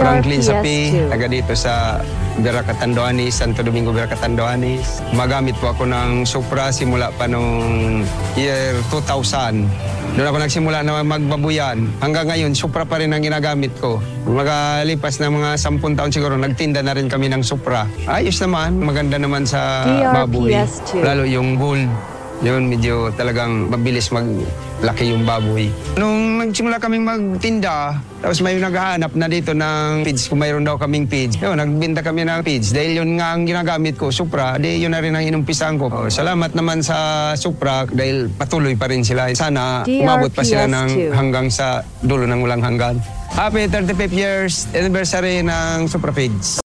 Franklin Sapi, taga dito sa Berakatandoanis, Santo Domingo Berakatandoanis. Magamit po ako ng Supra simula pa noong year 2000. Doon ako nagsimula na magbabuyan. Hanggang ngayon, Supra pa rin ang ginagamit ko. Magalipas na mga 10 taon siguro, nagtinda na rin kami ng Supra. Ayos naman, maganda naman sa baboy. Lalo yung bull. Yun, medyo talagang mabilis maglaki yung baboy. Nung nagsimula kaming magtinda, tapos may naghahanap na dito ng feeds, kung mayroon daw kaming feeds. Yun, nagbinta kami ng feeds. Dahil yun nga ang ginagamit ko, Supra, di yun na rin ang inumpisahan ko. O, salamat naman sa Supra dahil patuloy pa rin sila. Sana umabot pa sila ng hanggang sa dulo ng walang hanggan. Happy 35 years anniversary ng Supra Feeds.